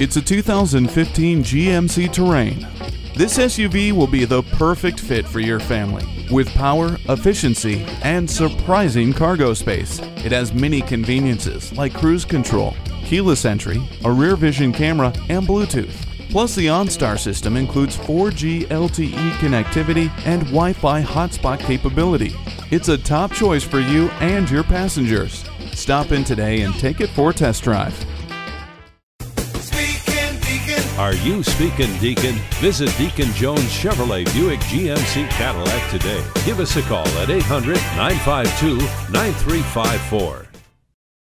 It's a 2015 GMC Terrain. This SUV will be the perfect fit for your family. With power, efficiency, and surprising cargo space, it has many conveniences like cruise control, keyless entry, a rear vision camera, and Bluetooth. Plus, the OnStar system includes 4G LTE connectivity and Wi-Fi hotspot capability. It's a top choice for you and your passengers. Stop in today and take it for a test drive. Are you speaking, Deacon? Visit Deacon Jones Chevrolet Buick GMC Cadillac today. Give us a call at 800-952-9354.